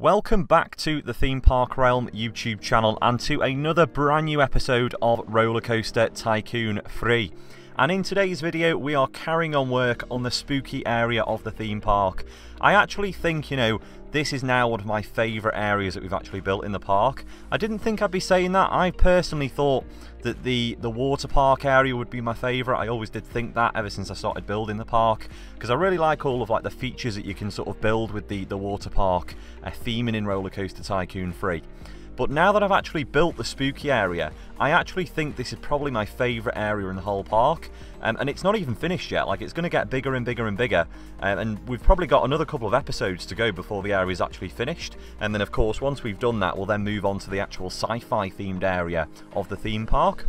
Welcome back to the Theme Park Realm YouTube channel and to another brand new episode of RollerCoaster Tycoon 3. And in today's video we are carrying on work on the spooky area of the theme park. I actually think, you know, this is now one of my favourite areas that we've actually built in the park. I didn't think I'd be saying that. I personally thought that the water park area would be my favourite. I always did think that ever since I started building the park, because I really like all of like the features that you can sort of build with the water park theming in RollerCoaster Tycoon 3. But now that I've actually built the spooky area, I actually think this is probably my favourite area in the whole park. And it's not even finished yet, like it's going to get bigger and bigger and bigger. And we've probably got another couple of episodes to go before the area is actually finished. And then of course, once we've done that, we'll then move on to the actual sci-fi themed area of the theme park.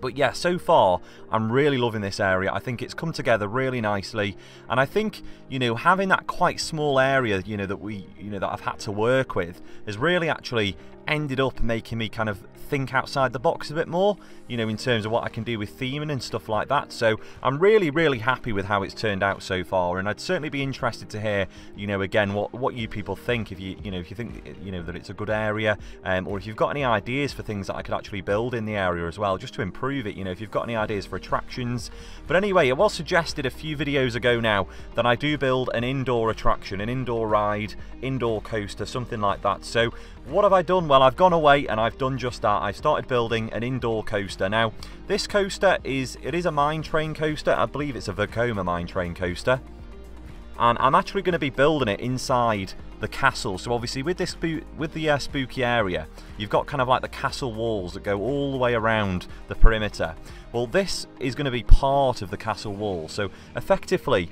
But yeah, so far, I'm really loving this area. I think it's come together really nicely. And I think, you know, having that quite small area, you know, that I've had to work with has really actually ended up making me kind of think outside the box a bit more, you know, in terms of what I can do with theming and stuff like that. So I'm really, really happy with how it's turned out so far. And I'd certainly be interested to hear, you know, again, what you people think, if you think, you know, that it's a good area, or if you've got any ideas for things that I could actually build in the area as well, just to improve it, you know, if you've got any ideas for attractions. But anyway, it was suggested a few videos ago now that I do build an indoor attraction, an indoor ride, indoor coaster, something like that. So what have I done? Well, I've gone away and I've done just that. I've started building an indoor coaster. Now this coaster is a mine train coaster. I believe it's a Vekoma mine train coaster, and I'm actually going to be building it inside the castle. So obviously with the spooky area, you've got kind of like the castle walls that go all the way around the perimeter. Well, this is going to be part of the castle wall, so effectively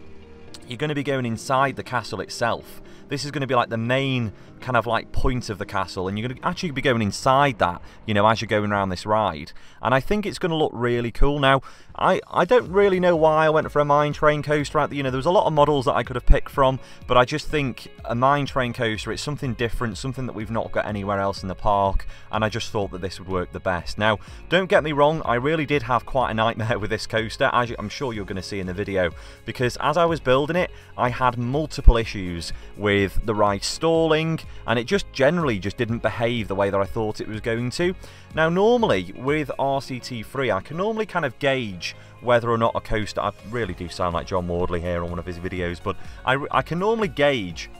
you're going to be going inside the castle itself. This is going to be like the main kind of like point of the castle, and you're going to actually be going inside that, you know, as you're going around this ride. And I think it's going to look really cool. Now, I don't really know why I went for a mine train coaster out there. You know, there was a lot of models that I could have picked from, but I just think a mine train coaster, it's something different, something that we've not got anywhere else in the park, and I just thought that this would work the best. Now, don't get me wrong, I really did have quite a nightmare with this coaster, as I'm sure you're going to see in the video, because as I was building it, I had multiple issues with the ride stalling, and it just generally just didn't behave the way that I thought it was going to. Now normally with RCT3 I can normally kind of gauge whether or not a coaster, I really do sound like John Wardley here on one of his videos, but I can normally gauge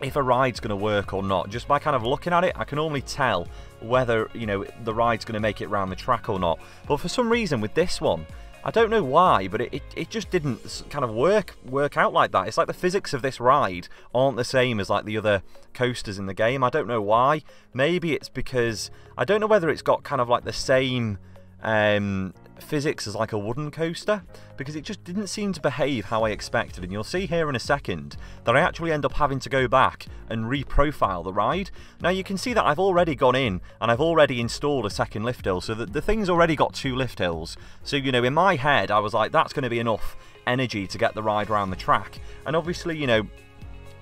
if a ride's going to work or not just by kind of looking at it. I can normally tell whether, you know, the ride's going to make it around the track or not. But for some reason with this one, I don't know why, but it just didn't kind of work out like that. It's like the physics of this ride aren't the same as like the other coasters in the game. I don't know why. Maybe it's because, I don't know whether it's got kind of like the same physics as like a wooden coaster, because it just didn't seem to behave how I expected. And you'll see here in a second that I actually end up having to go back and reprofile the ride. Now you can see that I've already gone in and I've already installed a second lift hill, so that the thing's already got two lift hills. So, you know, in my head I was like, that's going to be enough energy to get the ride around the track. And obviously, you know,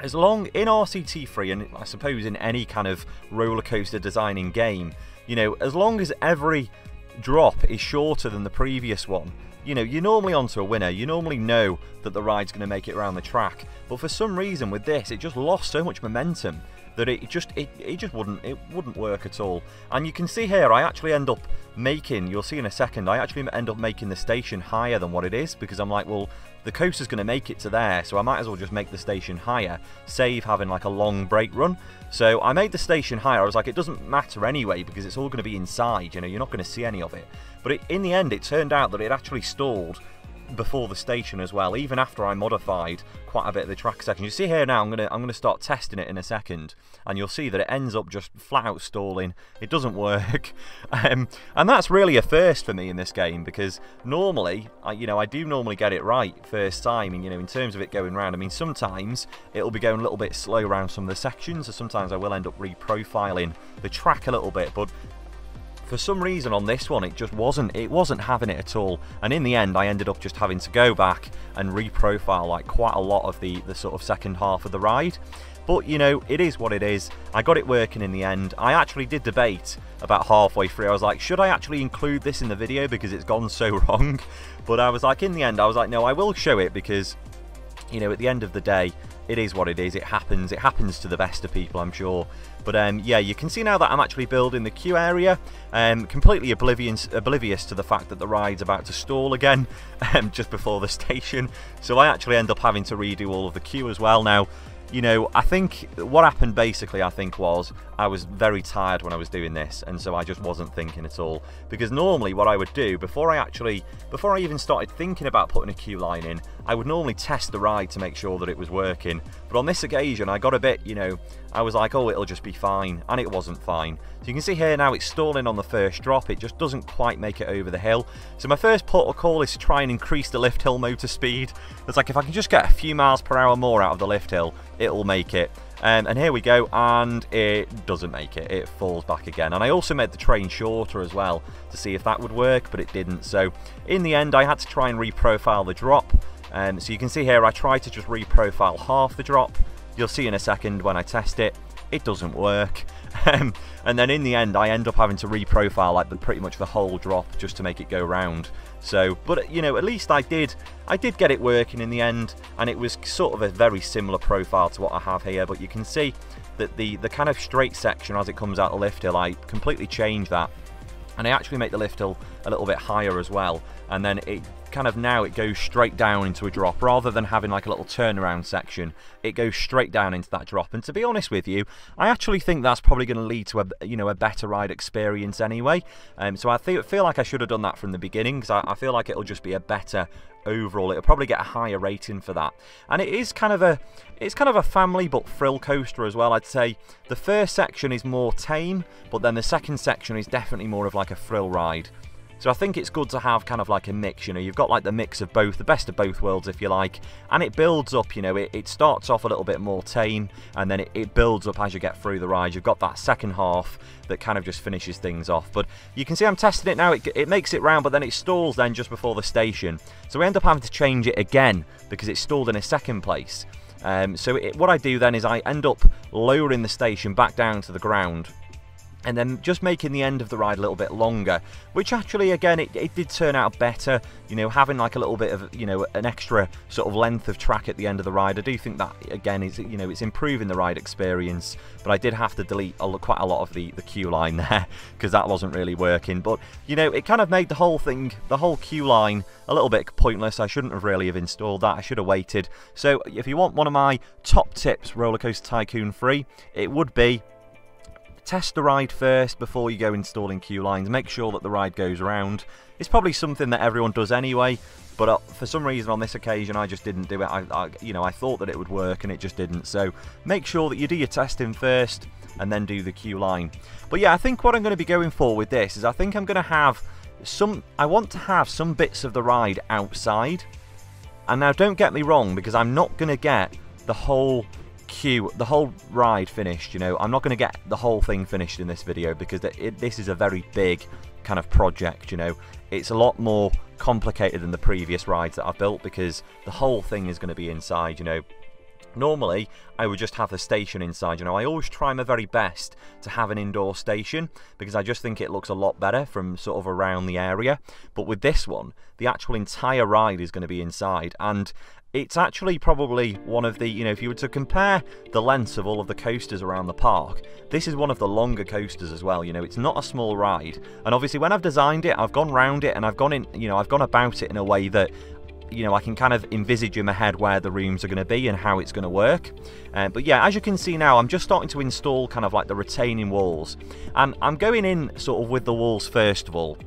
as long in RCT3, and I suppose in any kind of roller coaster designing game, you know, as long as every drop is shorter than the previous one, you know, you're normally onto a winner. You normally know that the ride's going to make it around the track. But for some reason with this, it just lost so much momentum that it just wouldn't work at all. And you can see here I actually end up making, you'll see in a second, I actually end up making the station higher than what it is, because I'm like, well, the coaster's going to make it to there, so I might as well just make the station higher, save having like a long brake run. So I made the station higher. I was like, it doesn't matter anyway because it's all going to be inside, you know, you're not going to see any of it. But in the end it turned out that it actually stalled before the station as well, even after I modified quite a bit of the track section. You see here now, I'm gonna start testing it in a second, and you'll see that it ends up just flat out stalling. It doesn't work, and that's really a first for me in this game, because normally, I do normally get it right first time, and you know, in terms of it going round. I mean, sometimes it'll be going a little bit slow around some of the sections, so sometimes I will end up reprofiling the track a little bit, but for some reason on this one, it just wasn't having it at all. And in the end, I ended up just having to go back and reprofile like quite a lot of the sort of second half of the ride. But, you know, it is what it is. I got it working in the end. I actually did debate about halfway through. I was like, should I actually include this in the video because it's gone so wrong? But I was like, in the end, I was like, no, I will show it because, you know, at the end of the day, it is what it is. It happens to the best of people, I'm sure. But yeah, you can see now that I'm actually building the queue area, completely oblivious to the fact that the ride's about to stall again just before the station. So I actually end up having to redo all of the queue as well now. You know, I think what happened basically, I think, was I was very tired when I was doing this, and so I just wasn't thinking at all. Because normally what I would do, before I even started thinking about putting a queue line in, I would normally test the ride to make sure that it was working. But on this occasion, I got a bit, you know, I was like, oh, it'll just be fine, and it wasn't fine. So you can see here now it's stalling on the first drop. It just doesn't quite make it over the hill. So my first port of call is to try and increase the lift hill motor speed. It's like, if I can just get a few miles per hour more out of the lift hill, it'll make it. And here we go, and it doesn't make it. It falls back again. And I also made the train shorter as well to see if that would work, but it didn't. So in the end, I had to try and reprofile the drop. So you can see here, I tried to just reprofile half the drop. You'll see in a second when I test it, it doesn't work. And then in the end, I end up having to reprofile like pretty much the whole drop just to make it go round. So, but you know, at least I did get it working in the end, and it was sort of a very similar profile to what I have here. But you can see that the kind of straight section as it comes out the lift hill, I completely change that, and I actually make the lift hill a little bit higher as well. And then it kind of now it goes straight down into a drop rather than having like a little turnaround section. It goes straight down into that drop, and to be honest with you, I actually think that's probably going to lead to a, you know, a better ride experience anyway. So I feel like I should have done that from the beginning, because I feel like it'll just be a better overall. It'll probably get a higher rating for that. And it is kind of a family but frill coaster as well. I'd say the first section is more tame, but then the second section is definitely more of like a frill ride. So I think it's good to have kind of like a mix, you know, you've got like the mix of both, the best of both worlds, if you like, and it builds up, you know, it starts off a little bit more tame, and then it builds up as you get through the ride. You've got that second half that kind of just finishes things off. But you can see I'm testing it now, it makes it round, but then it stalls then just before the station. So we end up having to change it again because it stalled in a second place. So what I do then is I end up lowering the station back down to the ground, and then just making the end of the ride a little bit longer, which actually, again, it did turn out better, you know, having like a little bit of, you know, an extra sort of length of track at the end of the ride. I do think that, again, is, you know, it's improving the ride experience, but I did have to delete quite a lot of the queue line there because that wasn't really working. But, you know, it kind of made the whole thing, the whole queue line, a little bit pointless. I shouldn't have really have installed that. I should have waited. So if you want one of my top tips, RollerCoaster Tycoon 3, it would be test the ride first before you go installing queue lines. Make sure that the ride goes round. It's probably something that everyone does anyway, but for some reason on this occasion I just didn't do it. You know, I thought that it would work and it just didn't. So make sure that you do your testing first and then do the queue line. But yeah, I think what I'm going to be going for with this is I think I'm going to have some. I want to have some bits of the ride outside. And now don't get me wrong, because I'm not going to get the whole queue, the whole ride finished, you know, I'm not going to get the whole thing finished in this video, because this is a very big kind of project, you know. It's a lot more complicated than the previous rides that I've built, because the whole thing is going to be inside, you know. Normally, I would just have the station inside, you know. I always try my very best to have an indoor station, because I just think it looks a lot better from sort of around the area. But with this one, the actual entire ride is going to be inside, and it's actually probably one of the, you know, if you were to compare the lengths of all of the coasters around the park, this is one of the longer coasters as well, you know. It's not a small ride. And obviously when I've designed it, I've gone round it, and I've gone in, you know, I've gone about it in a way that, you know, I can kind of envisage in my head where the rooms are going to be and how it's going to work. But yeah, as you can see now, I'm just starting to install kind of like the retaining walls. And I'm going in sort of with the walls first of all.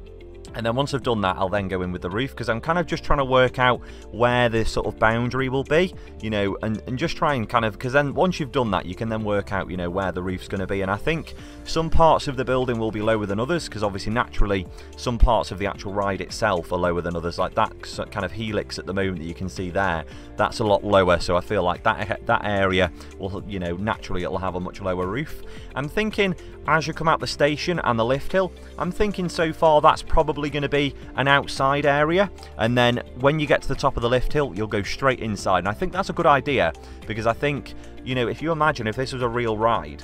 And then once I've done that, I'll then go in with the roof, because I'm kind of just trying to work out where the sort of boundary will be, you know, and just try and kind of, because then once you've done that, you can then work out, you know, where the roof's going to be. And I think some parts of the building will be lower than others, because obviously naturally some parts of the actual ride itself are lower than others, like that kind of helix at the moment that you can see there, that's a lot lower. So I feel like that area will, you know, naturally it'll have a much lower roof. I'm thinking as you come out the station and the lift hill, I'm thinking so far that's probably going to be an outside area, and then when you get to the top of the lift hill, you'll go straight inside. And I think that's a good idea, because I think, you know, if you imagine if this was a real ride,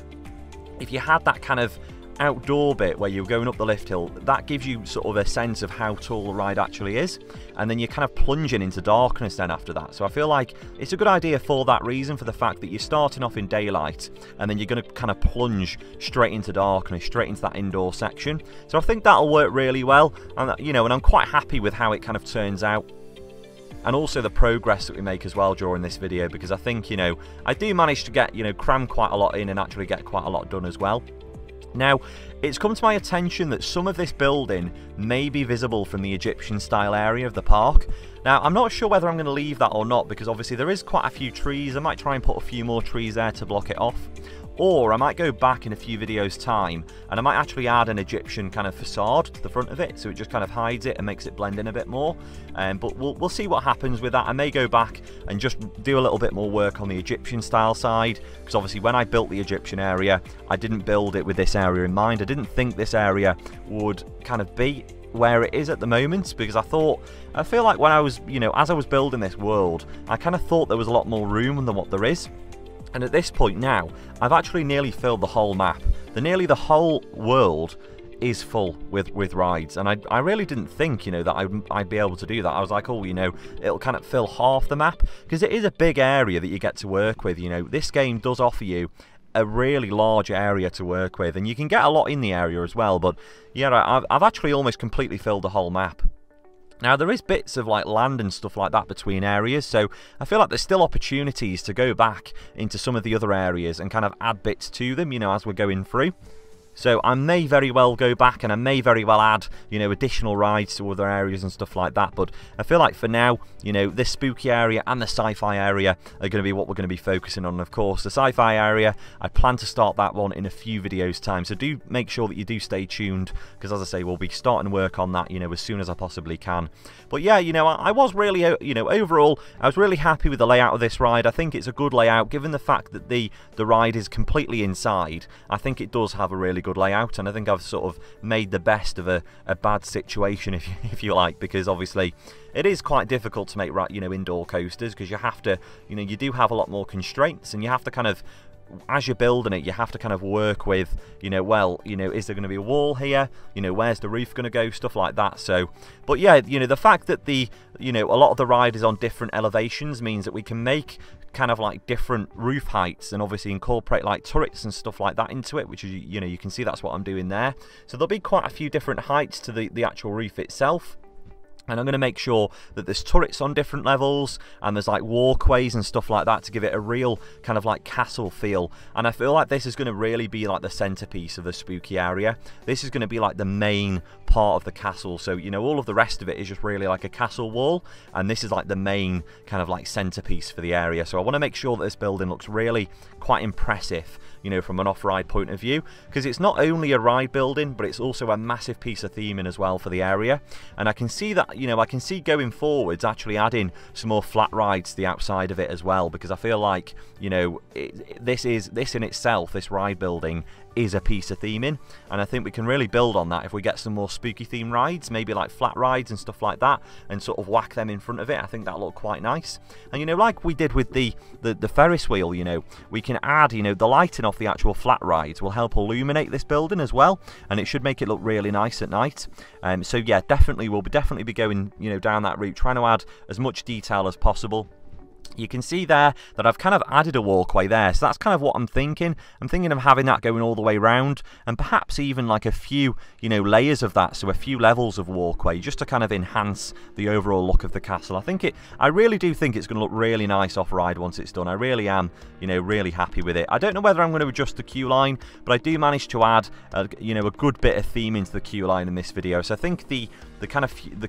if you had that kind of outdoor bit where you're going up the lift hill, that gives you sort of a sense of how tall the ride actually is, and then you're kind of plunging into darkness then after that. So I feel like it's a good idea for that reason, for the fact that you're starting off in daylight and then you're going to kind of plunge straight into darkness, straight into that indoor section. So I think that'll work really well, and you know, and I'm quite happy with how it kind of turns out. And also the progress that we make as well during this video, because I think, you know, I do manage to get, you know, cram quite a lot in and actually get quite a lot done as well. Now, it's come to my attention that some of this building may be visible from the Egyptian style area of the park. Now, I'm not sure whether I'm going to leave that or not, because obviously there is quite a few trees. I might try and put a few more trees there to block it off. Or I might go back in a few videos time and I might actually add an Egyptian kind of facade to the front of it, so it just kind of hides it and makes it blend in a bit more. But we'll see what happens with that. I may go back and just do a little bit more work on the Egyptian style side, because obviously when I built the Egyptian area, I didn't build it with this area in mind. I didn't think this area would kind of be where it is at the moment, because I feel like when I was, you know, as I was building this world, I kind of thought there was a lot more room than what there is. And at this point now, I've actually nearly filled the whole map. Nearly the whole world is full with rides, and I really didn't think, you know, that I'd be able to do that. I was like, oh, you know, it'll kind of fill half the map, because it is a big area that you get to work with. You know, this game does offer you a really large area to work with, and you can get a lot in the area as well. But yeah, I've actually almost completely filled the whole map. Now, there is bits of like land and stuff like that between areas, so I feel like there's still opportunities to go back into some of the other areas and kind of add bits to them, you know, as we're going through. So I may very well go back and I may very well add, you know, additional rides to other areas and stuff like that. But I feel like for now, you know, this spooky area and the sci-fi area are going to be what we're going to be focusing on. And of course, the sci-fi area, I plan to start that one in a few videos time. So do make sure that you do stay tuned, because as I say, we'll be starting work on that, you know, as soon as I possibly can. But yeah, you know, I was really, you know, overall, I was really happy with the layout of this ride. I think it's a good layout, given the fact that the ride is completely inside. I think it does have a really good layout, and I think I've sort of made the best of a bad situation, if you like, because obviously it is quite difficult to make, right, you know, indoor coasters, because you have to, you know, you do have a lot more constraints, and you have to kind of, as you're building it, you have to kind of work with, you know, well, you know, is there going to be a wall here, you know, where's the roof going to go, stuff like that. So, but yeah, you know, the fact that the, you know, a lot of the ride is on different elevations means that we can make kind of like different roof heights and obviously incorporate like turrets and stuff like that into it, which is, you know, you can see that's what I'm doing there. So there'll be quite a few different heights to the actual roof itself. And I'm going to make sure that there's turrets on different levels, and there's like walkways and stuff like that to give it a real kind of like castle feel. And I feel like this is going to really be like the centerpiece of the spooky area. This is going to be like the main part of the castle. So, you know, all of the rest of it is just really like a castle wall. And this is like the main kind of like centerpiece for the area. So I want to make sure that this building looks really quite impressive, you know, from an off-ride point of view, because it's not only a ride building, but it's also a massive piece of theming as well for the area. And I can see that, you know, I can see going forwards actually adding some more flat rides to the outside of it as well, because I feel like, you know, this in itself, this ride building is a piece of theming, and I think we can really build on that if we get some more spooky theme rides, maybe like flat rides and stuff like that, and sort of whack them in front of it. I think that'll look quite nice. And, you know, like we did with the Ferris wheel, you know, we can add, you know, the lighting off the actual flat rides will help illuminate this building as well, and it should make it look really nice at night. So yeah, definitely we'll definitely be going, you know, down that route, trying to add as much detail as possible. You can see there that I've kind of added a walkway there, so that's kind of what I'm thinking. I'm thinking of having that going all the way round, and perhaps even like a few, you know, layers of that, so a few levels of walkway, just to kind of enhance the overall look of the castle. I really do think it's going to look really nice off-ride once it's done. I really am, you know, really happy with it. I don't know whether I'm going to adjust the queue line, but I do manage to add, you know, a good bit of theme into the queue line in this video. So I think the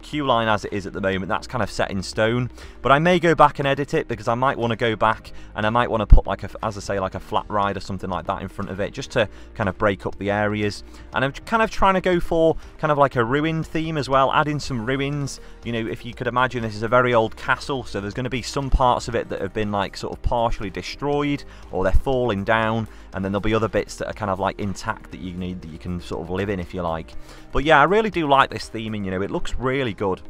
queue line as it is at the moment, that's kind of set in stone, but I may go back and edit it, because I might want to go back and I might want to put like a, as I say, like a flat ride or something like that in front of it, just to kind of break up the areas. And I'm kind of trying to go for kind of like a ruined theme as well, adding some ruins. You know, if you could imagine, this is a very old castle, so there's going to be some parts of it that have been like sort of partially destroyed, or they're falling down, and then there'll be other bits that are kind of like intact that you need, that you can sort of live in, if you like. But yeah, I really do like this theming, you know, it looks really good.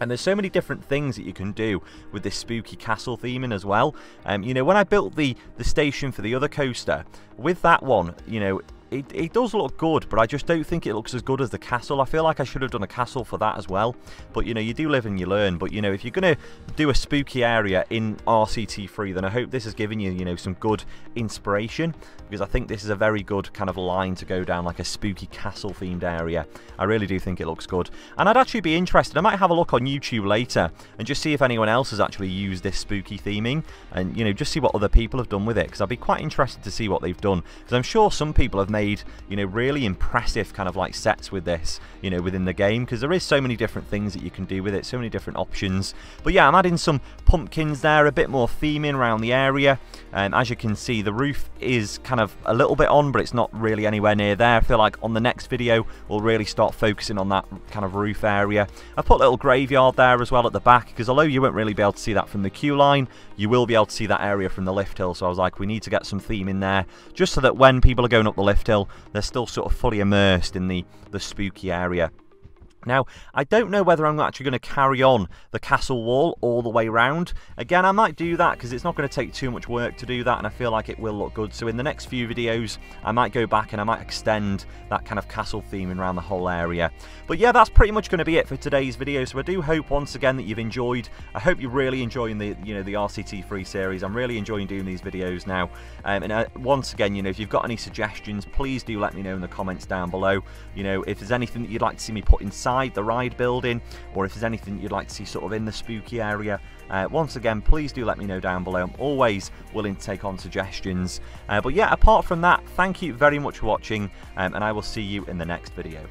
And there's so many different things that you can do with this spooky castle theming as well. You know, when I built the station for the other coaster, with that one, you know, it does look good, but I just don't think it looks as good as the castle. I feel like I should have done a castle for that as well. But, you know, you do live and you learn. But, you know, if you're going to do a spooky area in RCT3, then I hope this has given you, you know, some good inspiration, because I think this is a very good kind of line to go down, like a spooky castle-themed area. I really do think it looks good. And I'd actually be interested. I might have a look on YouTube later and just see if anyone else has actually used this spooky theming, and, you know, just see what other people have done with it, because I'd be quite interested to see what they've done, because I'm sure some people have made, you know, really impressive kind of like sets with this, you know, within the game, because there is so many different things that you can do with it, so many different options. But yeah, I'm adding some pumpkins there, a bit more theming around the area, and as you can see, the roof is kind of a little bit on, but it's not really anywhere near there. I feel like on the next video we'll really start focusing on that kind of roof area. I put a little graveyard there as well at the back, because although you won't really be able to see that from the queue line, you will be able to see that area from the lift hill. So I was like, we need to get some theme in there, just so that when people are going up the lift hill, they're still sort of fully immersed in the spooky area. Now, I don't know whether I'm actually going to carry on the castle wall all the way round. Again, I might do that because it's not going to take too much work to do that, and I feel like it will look good. So in the next few videos, I might go back and I might extend that kind of castle theming around the whole area. But yeah, that's pretty much going to be it for today's video. So I do hope once again that you've enjoyed. I hope you're really enjoying the, you know, the RCT3 series. I'm really enjoying doing these videos now. Once again, you know, if you've got any suggestions, please do let me know in the comments down below. You know, if there's anything that you'd like to see me put inside the ride building, or if there's anything you'd like to see sort of in the spooky area, once again, please do let me know down below. I'm always willing to take on suggestions, but yeah, apart from that, thank you very much for watching, and I will see you in the next video.